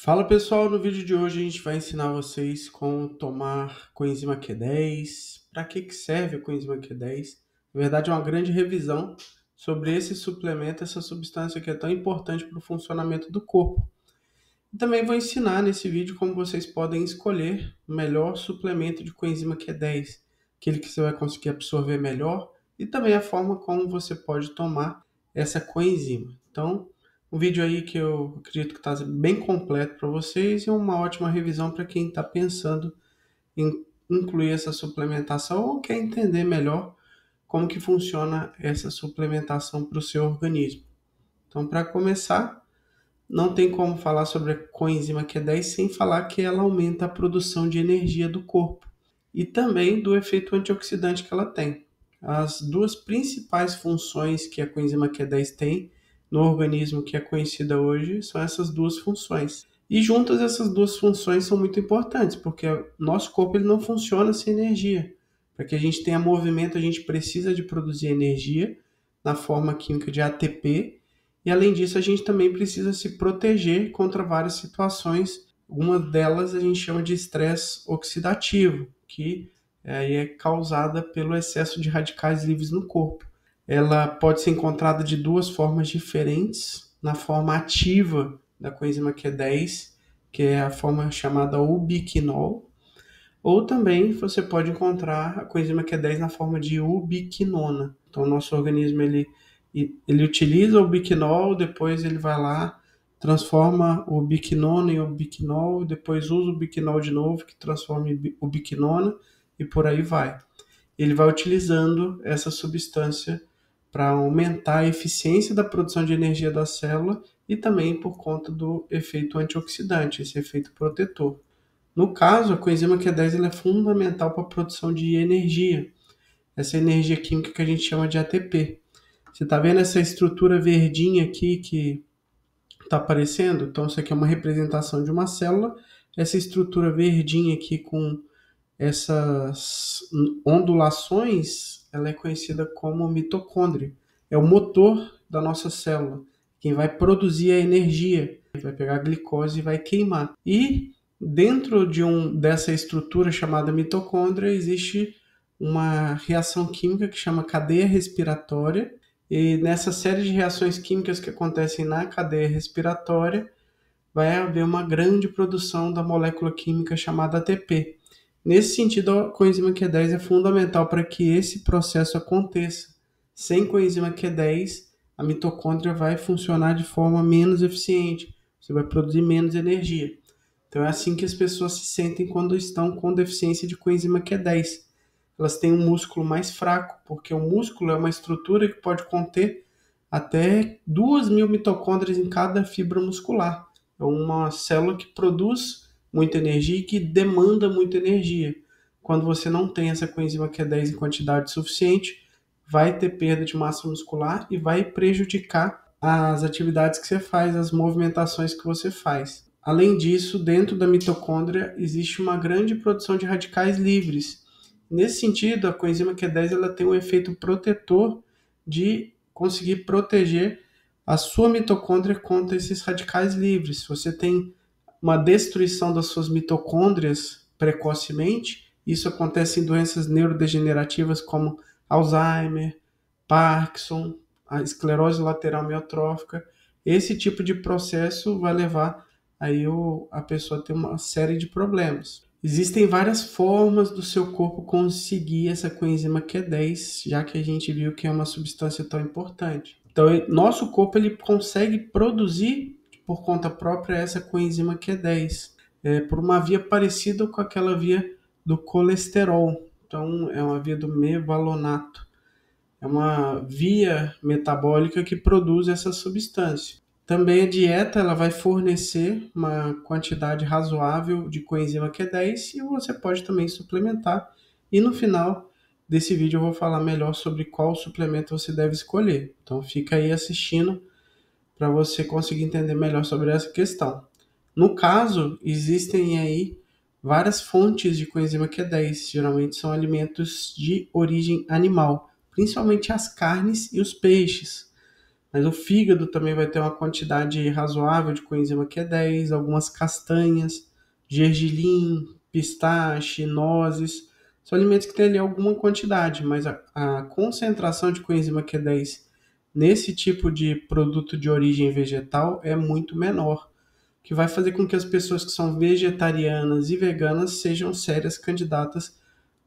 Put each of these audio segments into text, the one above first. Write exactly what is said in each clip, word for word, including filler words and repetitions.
Fala pessoal, no vídeo de hoje a gente vai ensinar vocês como tomar coenzima Q dez, para que que serve a coenzima Q dez. Na verdade é uma grande revisão sobre esse suplemento, essa substância que é tão importante para o funcionamento do corpo. E também vou ensinar nesse vídeo como vocês podem escolher o melhor suplemento de coenzima Q dez, aquele que você vai conseguir absorver melhor e também a forma como você pode tomar essa coenzima. Então, um vídeo aí que eu acredito que está bem completo para vocês e uma ótima revisão para quem está pensando em incluir essa suplementação ou quer entender melhor como que funciona essa suplementação para o seu organismo. Então, para começar, não tem como falar sobre a coenzima Q dez sem falar que ela aumenta a produção de energia do corpo e também do efeito antioxidante que ela tem. As duas principais funções que a coenzima Q dez tem no organismo que é conhecida hoje, são essas duas funções. E juntas essas duas funções são muito importantes, porque nosso corpo ele não funciona sem energia. Para que a gente tenha movimento, a gente precisa de produzir energia na forma química de A T P, e além disso a gente também precisa se proteger contra várias situações. Uma delas a gente chama de estresse oxidativo, que é causada pelo excesso de radicais livres no corpo. Ela pode ser encontrada de duas formas diferentes, na forma ativa da coenzima Q dez, que é a forma chamada ubiquinol, ou também você pode encontrar a coenzima Q dez na forma de ubiquinona. Então o nosso organismo ele, ele utiliza o ubiquinol, depois ele vai lá, transforma o ubiquinona em ubiquinol, depois usa o ubiquinol de novo, que transforma em ubiquinona, e por aí vai. Ele vai utilizando essa substância para aumentar a eficiência da produção de energia da célula e também por conta do efeito antioxidante, esse efeito protetor. No caso, a coenzima Q dez ela é fundamental para a produção de energia, essa energia química que a gente chama de A T P. Você está vendo essa estrutura verdinha aqui que está aparecendo? Então isso aqui é uma representação de uma célula, essa estrutura verdinha aqui com essas ondulações, ela é conhecida como mitocôndria. É o motor da nossa célula, quem vai produzir a energia, vai pegar a glicose e vai queimar. E dentro de um, dessa estrutura chamada mitocôndria existe uma reação química que chama cadeia respiratória. E nessa série de reações químicas que acontecem na cadeia respiratória, vai haver uma grande produção da molécula química chamada A T P. Nesse sentido, a coenzima Q dez é fundamental para que esse processo aconteça. Sem coenzima Q dez, a mitocôndria vai funcionar de forma menos eficiente, você vai produzir menos energia. Então é assim que as pessoas se sentem quando estão com deficiência de coenzima Q dez. Elas têm um músculo mais fraco, porque o músculo é uma estrutura que pode conter até duas mil mitocôndrias em cada fibra muscular. É uma célula que produz muita energia e que demanda muita energia. Quando você não tem essa coenzima Q dez em quantidade suficiente, vai ter perda de massa muscular e vai prejudicar as atividades que você faz, as movimentações que você faz. Além disso, dentro da mitocôndria existe uma grande produção de radicais livres. Nesse sentido, a coenzima Q dez ela tem um efeito protetor de conseguir proteger a sua mitocôndria contra esses radicais livres. Você tem uma destruição das suas mitocôndrias precocemente, isso acontece em doenças neurodegenerativas como Alzheimer, Parkinson, a esclerose lateral amiotrófica. Esse tipo de processo vai levar aí o, a pessoa a ter uma série de problemas. Existem várias formas do seu corpo conseguir essa coenzima Q dez, já que a gente viu que é uma substância tão importante. Então, nosso corpo ele consegue produzir por conta própria essa coenzima Q dez, é, por uma via parecida com aquela via do colesterol. Então é uma via do mevaloniato, é uma via metabólica que produz essa substância. Também a dieta ela vai fornecer uma quantidade razoável de coenzima Q dez e você pode também suplementar. E no final desse vídeo eu vou falar melhor sobre qual suplemento você deve escolher. Então fica aí assistindo para você conseguir entender melhor sobre essa questão. No caso, existem aí várias fontes de coenzima Q dez, geralmente são alimentos de origem animal, principalmente as carnes e os peixes. Mas o fígado também vai ter uma quantidade razoável de coenzima Q dez, algumas castanhas, gergelim, pistache, nozes. São alimentos que têm ali alguma quantidade, mas a, a concentração de coenzima Q dez nesse tipo de produto de origem vegetal é muito menor, que vai fazer com que as pessoas que são vegetarianas e veganas sejam sérias candidatas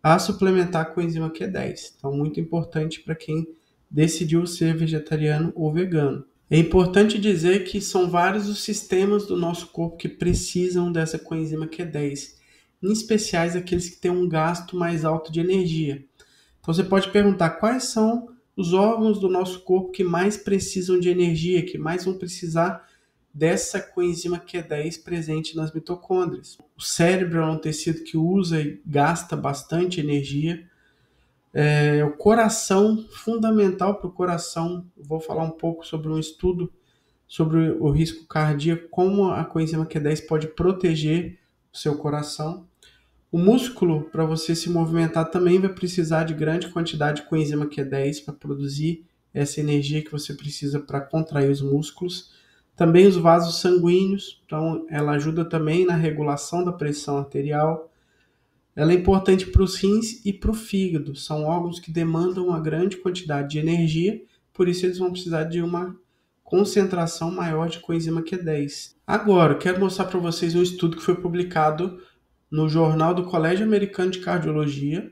a suplementar coenzima Q dez. Então, muito importante para quem decidiu ser vegetariano ou vegano. É importante dizer que são vários os sistemas do nosso corpo que precisam dessa coenzima Q dez, em especiais aqueles que têm um gasto mais alto de energia. Então você pode perguntar quais são os órgãos do nosso corpo que mais precisam de energia, que mais vão precisar dessa coenzima Q dez presente nas mitocôndrias. O cérebro é um tecido que usa e gasta bastante energia. É, o coração, fundamental para o coração, vou falar um pouco sobre um estudo sobre o risco cardíaco, como a coenzima Q dez pode proteger o seu coração. O músculo, para você se movimentar, também vai precisar de grande quantidade de coenzima Q dez para produzir essa energia que você precisa para contrair os músculos. Também os vasos sanguíneos, então ela ajuda também na regulação da pressão arterial. Ela é importante para os rins e para o fígado, são órgãos que demandam uma grande quantidade de energia, por isso eles vão precisar de uma concentração maior de coenzima Q dez. Agora, eu quero mostrar para vocês um estudo que foi publicado no Jornal do Colégio Americano de Cardiologia,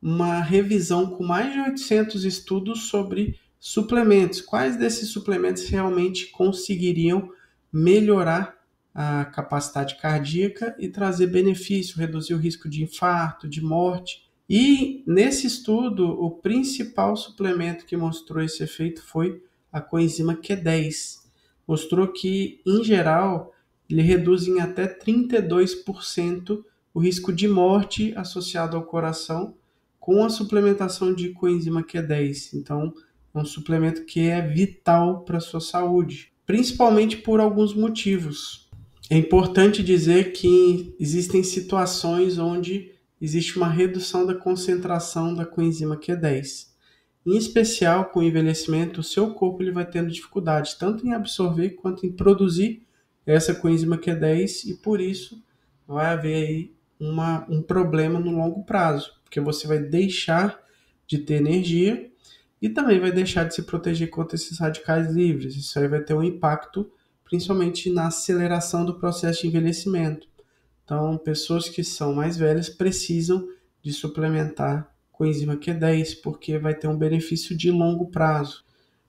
uma revisão com mais de oitocentos estudos sobre suplementos. Quais desses suplementos realmente conseguiriam melhorar a capacidade cardíaca e trazer benefício, reduzir o risco de infarto, de morte. E nesse estudo, o principal suplemento que mostrou esse efeito foi a coenzima Q dez. Mostrou que, em geral, ele reduz em até trinta e dois por cento o risco de morte associado ao coração com a suplementação de coenzima Q dez. Então, é um suplemento que é vital para a sua saúde, principalmente por alguns motivos. É importante dizer que existem situações onde existe uma redução da concentração da coenzima Q dez. Em especial, com o envelhecimento, o seu corpo ele vai tendo dificuldade tanto em absorver quanto em produzir essa coenzima Q dez e por isso vai haver aí uma, um problema no longo prazo, porque você vai deixar de ter energia e também vai deixar de se proteger contra esses radicais livres. Isso aí vai ter um impacto principalmente na aceleração do processo de envelhecimento. Então, pessoas que são mais velhas precisam de suplementar coenzima Q dez, porque vai ter um benefício de longo prazo.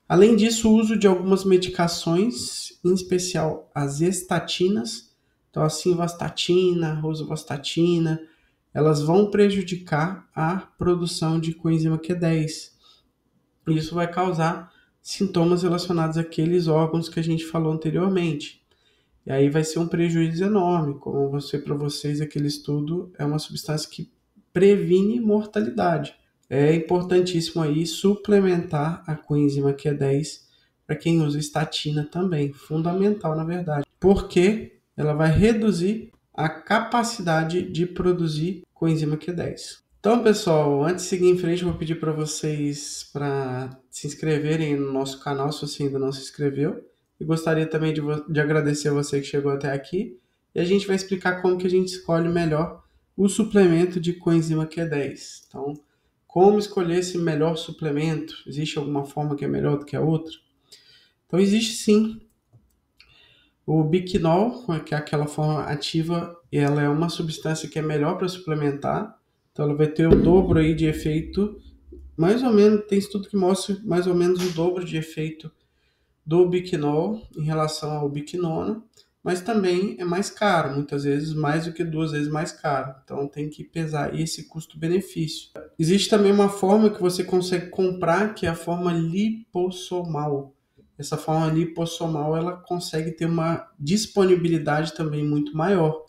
Além disso, o uso de algumas medicações, em especial as estatinas, então a simvastatina, a rosuvastatina, elas vão prejudicar a produção de coenzima Q dez. Isso vai causar sintomas relacionados àqueles órgãos que a gente falou anteriormente. E aí vai ser um prejuízo enorme, como eu mostrei para vocês, aquele estudo é uma substância que previne mortalidade. É importantíssimo aí suplementar a coenzima Q dez para quem usa estatina também, fundamental na verdade, porque ela vai reduzir a capacidade de produzir coenzima Q dez. Então, pessoal, antes de seguir em frente, eu vou pedir para vocês para se inscreverem no nosso canal, se você ainda não se inscreveu. E gostaria também de, de agradecer a você que chegou até aqui. E a gente vai explicar como que a gente escolhe melhor o suplemento de coenzima Q dez. Então, como escolher esse melhor suplemento? Existe alguma forma que é melhor do que a outra? Então, existe sim. O Biquinol, que é aquela forma ativa, ela é uma substância que é melhor para suplementar. Então ela vai ter o dobro aí de efeito, mais ou menos, tem estudo que mostra mais ou menos o dobro de efeito do Biquinol em relação ao Biquinona, mas também é mais caro, muitas vezes mais do que duas vezes mais caro. Então tem que pesar esse custo-benefício. Existe também uma forma que você consegue comprar, que é a forma lipossomal. Essa forma lipossomal, ela consegue ter uma disponibilidade também muito maior.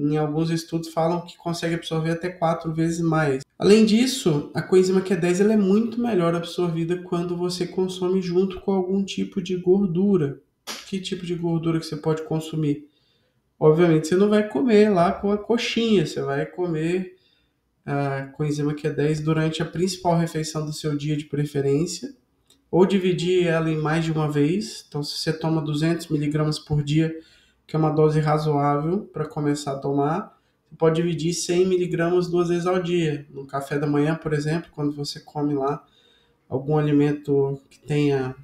Em alguns estudos falam que consegue absorver até quatro vezes mais. Além disso, a coenzima Q dez ela é muito melhor absorvida quando você consome junto com algum tipo de gordura. Que tipo de gordura que você pode consumir? Obviamente você não vai comer lá com a coxinha, você vai comer a coenzima Q dez durante a principal refeição do seu dia de preferência ou dividir ela em mais de uma vez. Então, se você toma duzentos miligramas por dia, que é uma dose razoável para começar a tomar, você pode dividir cem miligramas duas vezes ao dia. No café da manhã, por exemplo, quando você come lá algum alimento que tenha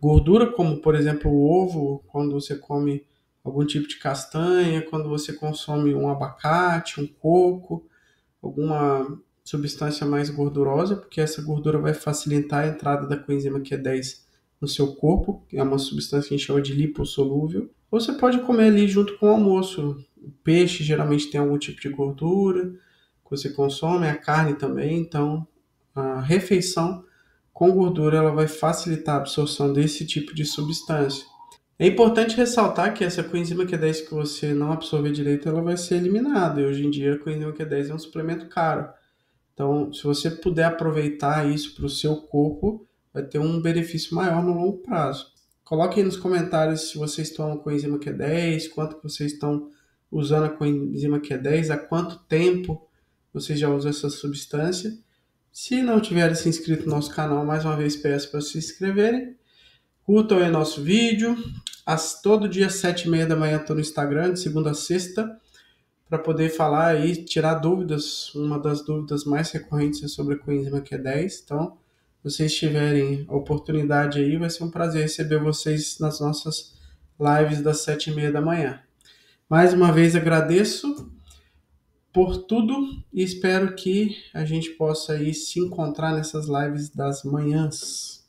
gordura, como, por exemplo, o ovo, quando você come algum tipo de castanha, quando você consome um abacate, um coco, alguma substância mais gordurosa, porque essa gordura vai facilitar a entrada da coenzima Q dez no seu corpo, que é uma substância que a gente chama de lipossolúvel. Ou você pode comer ali junto com o almoço. O peixe geralmente tem algum tipo de gordura que você consome, a carne também, então a refeição com gordura ela vai facilitar a absorção desse tipo de substância. É importante ressaltar que essa coenzima Q dez que você não absorver direito, ela vai ser eliminada. E hoje em dia a coenzima Q dez é um suplemento caro. Então, se você puder aproveitar isso para o seu corpo, vai ter um benefício maior no longo prazo. Coloquem aí nos comentários se vocês tomam coenzima Q dez, quanto vocês estão usando a coenzima Q dez, há quanto tempo vocês já usam essa substância. Se não tiverem se inscrito no nosso canal, mais uma vez peço para se inscreverem. Curtam aí nosso vídeo. As, todo dia às sete e meia da manhã estou no Instagram, de segunda a sexta, para poder falar e tirar dúvidas. Uma das dúvidas mais recorrentes é sobre a coenzima Q dez. Então, se vocês tiverem a oportunidade aí, vai ser um prazer receber vocês nas nossas lives das sete e meia da manhã. Mais uma vez agradeço por tudo e espero que a gente possa aí se encontrar nessas lives das manhãs.